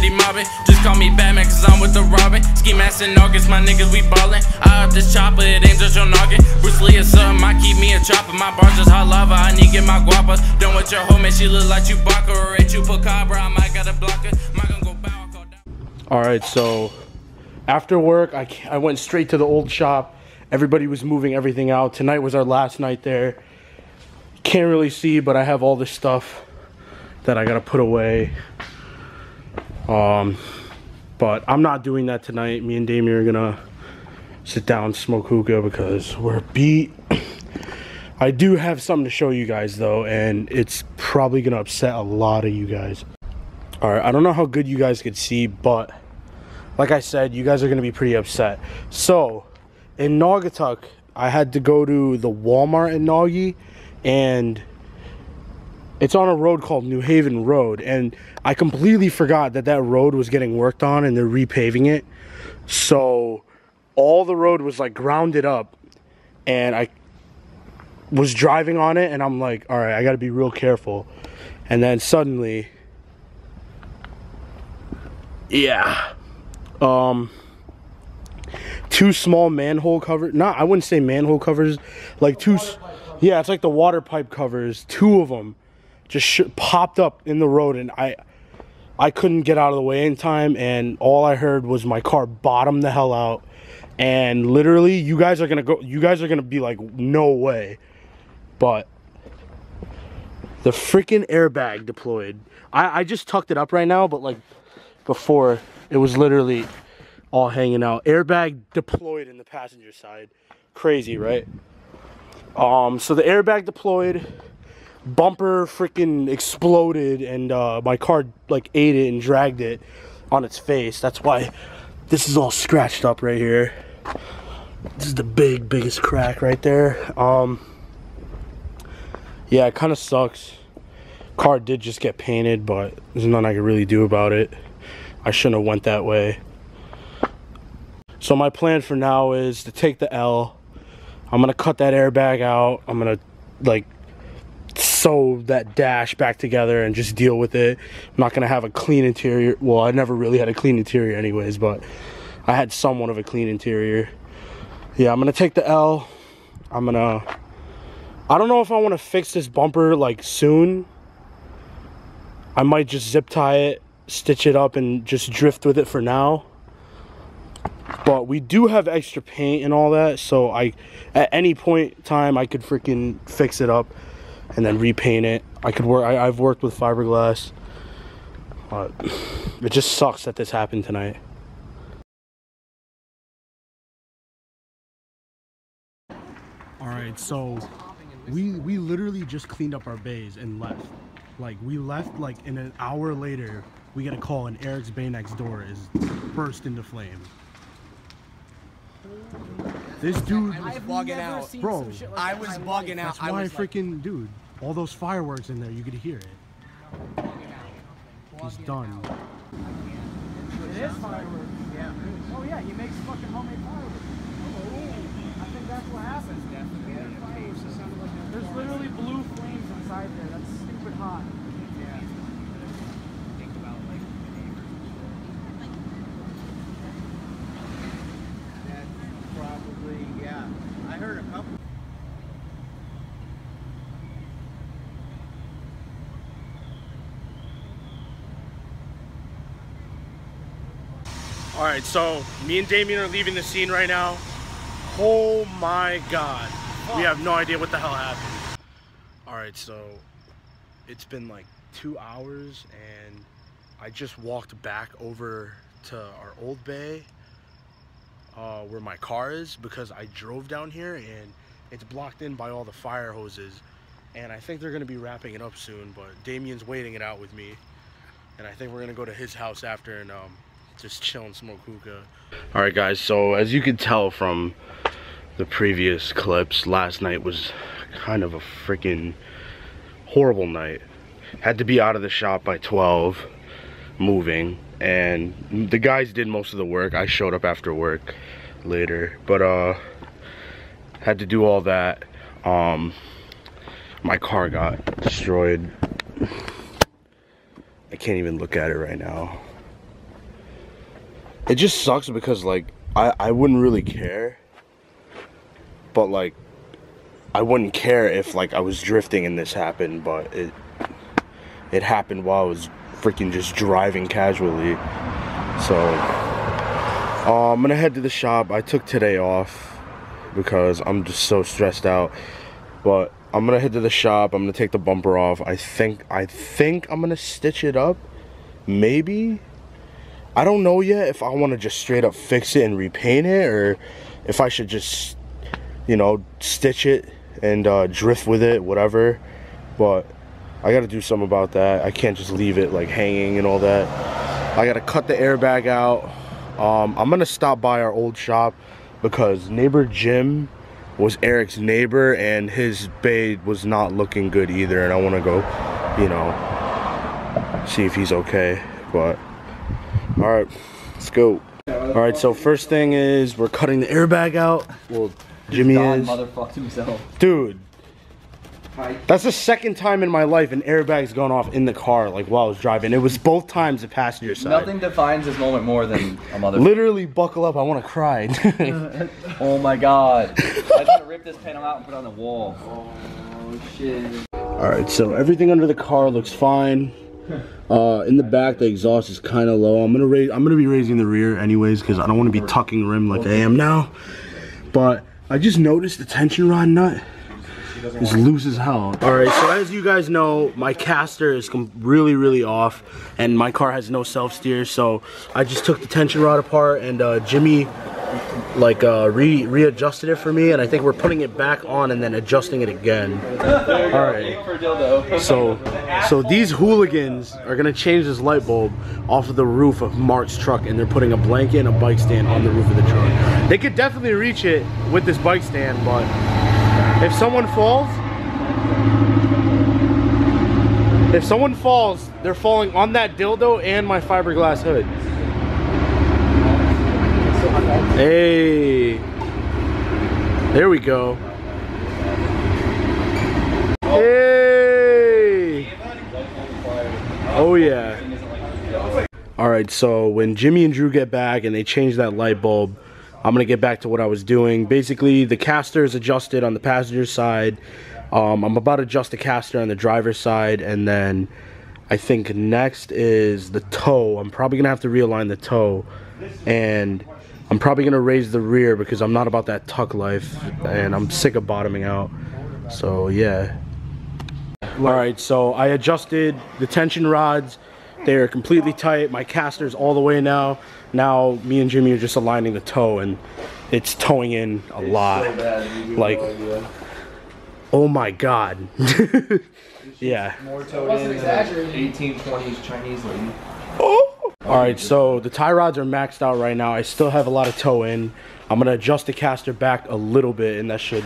city mobbing. Just call me Batman, cause I'm with the Robin. Ski mask in August, my niggas, we ballin'. I up this chopper, it ain't just your noggin. Bruce Lee or something, I keep me a chopper. My bar's just hot lava, I need get my guapas. Done with your homie, she look like Chewbacca or a Chupacabra. I might gotta block her. Alright, so after work, I went straight to the old shop. Everybody was moving everything out. Tonight was our last night there. Can't really see, but I have all this stuff that I gotta put away. But I'm not doing that tonight. Me and Damien are gonna sit down, smoke hookah because we're beat. I do have something to show you guys though, and it's probably gonna upset a lot of you guys. All right, I don't know how good you guys could see, but like I said, you guys are gonna be pretty upset. So in Naugatuck, I had to go to the Walmart in Naugi, and it's on a road called New Haven Road, and I completely forgot that that road was getting worked on and they're repaving it. So all the road was like grounded up, and I was driving on it and I'm like, all right, I gotta be real careful. And then suddenly, yeah, two small manhole covers, I wouldn't say manhole covers, like two, yeah, it's like the water pipe covers, two of them just popped up in the road, and I couldn't get out of the way in time, and all I heard was my car bottom the hell out. And literally, you guys are gonna be like, no way, but the freaking airbag deployed. I just tucked it up right now, but like before, it was literally all hanging out. Airbag deployed in the passenger side. Crazy, right? So the airbag deployed, bumper freaking exploded, and my car like ate it and dragged it on its face. That's why this is all scratched up right here. This is the biggest crack right there. Yeah, it kind of sucks. Car did just get painted, but there's nothing I could really do about it. I shouldn't have went that way. So my plan for now is to take the L. I'm gonna cut that airbag out. I'm gonna like sew that dash back together and just deal with it. I'm not gonna have a clean interior. Well, I never really had a clean interior anyways, but I had somewhat of a clean interior. Yeah, I'm gonna take the L. I don't know if I wanna fix this bumper like soon. I might just zip tie it, stitch it up, and just drift with it for now. But we do have extra paint and all that, so at any point in time, I could freaking fix it up and then repaint it. I've worked with fiberglass. It just sucks that this happened tonight. All right, so we literally just cleaned up our bays and left. Like, we left like in an hour later, we got a call and Eric's bay next door is burst into flame. This dude was bugging out, bro. I was bugging out. That's why, freaking dude, all those fireworks in there, you could hear it. He's done. It is fireworks. Yeah. Oh yeah, he makes fucking homemade fireworks. I think that's what happens. There's literally blue flames inside there. That's stupid hot. All right, so me and Damien are leaving the scene right now. Oh my God. We have no idea what the hell happened. All right, so it's been like 2 hours, and I just walked back over to our old bay where my car is, because I drove down here and it's blocked in by all the fire hoses. And I think they're gonna be wrapping it up soon, but Damien's waiting it out with me. And I think we're gonna go to his house after and just chill and smoke hookah. All right guys, so as you can tell from the previous clips, last night was kind of a freaking horrible night. Had to be out of the shop by 12, moving, and the guys did most of the work. I showed up after work later, but had to do all that. My car got destroyed. I can't even look at it right now. It just sucks because, like, I wouldn't really care. But, like, I wouldn't care if, like, I was drifting and this happened, but it happened while I was freaking just driving casually. So, I'm gonna head to the shop. I took today off because I'm just so stressed out. But I'm gonna head to the shop. I'm gonna take the bumper off. I think I'm gonna stitch it up. Maybe. I don't know yet if I want to just straight up fix it and repaint it, or if I should just, you know, stitch it and drift with it, whatever. But I gotta do something about that. I can't just leave it like hanging and all that. I gotta cut the airbag out. I'm gonna stop by our old shop because neighbor Jim was Eric's neighbor and his bay was not looking good either, and I want to go, you know, see if he's okay. But all right, let's go. All right, so first thing is we're cutting the airbag out. Well, Jimmy is. Motherfucked himself. Dude, that's the second time in my life an airbag's gone off in the car, like while I was driving. It was both times the passenger side. Nothing defines this moment more than a motherfucker. Literally, buckle up. I want to cry. Oh my god! I'm gonna rip this panel out and put it on the wall. Oh shit! All right, so everything under the car looks fine. In the back, the exhaust is kind of low. I'm gonna be raising the rear anyways because I don't want to be tucking rim like I am now. But I just noticed the tension rod nut is loose as hell. All right, so as you guys know, my caster is really off, and my car has no self steer. So I just took the tension rod apart, and Jimmy like readjusted it for me, and I think we're putting it back on and then adjusting it again. Alright, so these hooligans are gonna change this light bulb off of the roof of Mark's truck, and they're putting a blanket and a bike stand on the roof of the truck. They could definitely reach it with this bike stand, but if someone falls, they're falling on that dildo and my fiberglass hood. Hey, there we go. Hey, oh yeah. All right, so when Jimmy and Drew get back and they change that light bulb, I'm gonna get back to what I was doing. Basically, the caster is adjusted on the passenger side. I'm about to adjust the caster on the driver's side, and then I think next is the toe. I'm probably gonna have to realign the toe, and I'm probably gonna raise the rear because I'm not about that tuck life and I'm sick of bottoming out. So yeah. All right, so I adjusted the tension rods. They are completely tight. My caster's all the way now. Now me and Jimmy are just aligning the toe, and it's towing in a lot. Like, oh my god. Yeah. More towed in than 1820s Chinese lady. Oh! Alright, so the tie rods are maxed out right now. I still have a lot of toe in. I'm going to adjust the caster back a little bit, and that should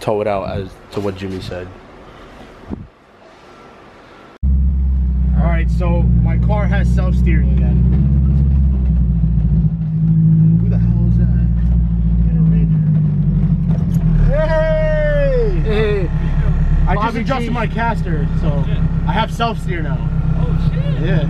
toe it out as to what Jimmy said. Alright, so my car has self-steering again. Who the hell is that? Hey! Hey! I just adjusted my caster, so I have self-steer now. Oh shit! Yeah.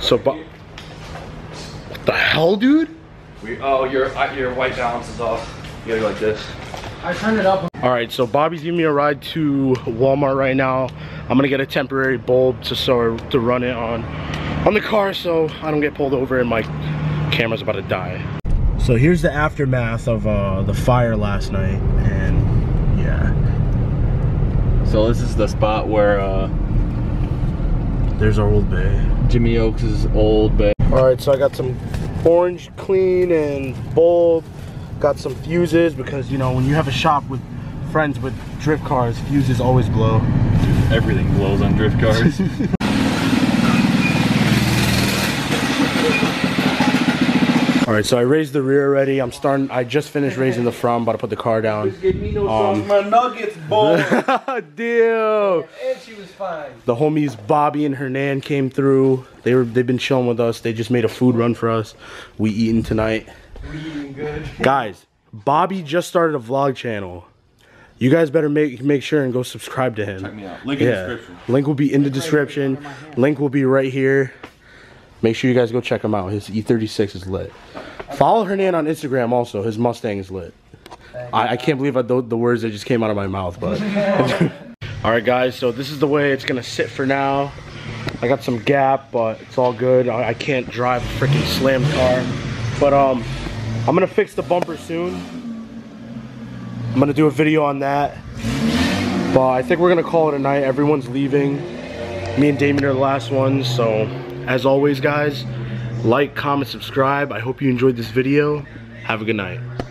So, what the hell, dude? Your white balance is off. You gotta go like this. I turned it up. All right, so Bobby's giving me a ride to Walmart right now. I'm gonna get a temporary bulb to run it on the car so I don't get pulled over and my camera's about to die. So here's the aftermath of the fire last night, and Yeah. So this is the spot where there's our old bay. Jimmy Oakes' old bay. Alright, so I got some orange clean and bold. Got some fuses because, you know, when you have a shop with friends with drift cars, fuses always blow. Dude, everything blows on drift cars. Alright, so I raised the rear already. I'm starting, I just finished raising the front, about to put the car down. Just give me no sauce, my nuggets, boy. Deal. And she was fine. The homies Bobby and Hernan came through. They've been chilling with us. They just made a food run for us. We eating tonight. We eating good. Guys, Bobby just started a vlog channel. You guys better make sure and go subscribe to him. Check me out. Link in the description. Link will be in the description. Link will be right here. Make sure you guys go check him out. His E36 is lit. Follow Hernan on Instagram also. His Mustang is lit. I can't believe the words that just came out of my mouth, but. Alright guys, so this is the way it's gonna sit for now. I got some gap, but it's all good. I can't drive a freaking slammed car. But I'm gonna fix the bumper soon. I'm gonna do a video on that. But I think we're gonna call it a night. Everyone's leaving. Me and Damien are the last ones, so. As always guys, like, comment, subscribe. I hope you enjoyed this video. Have a good night.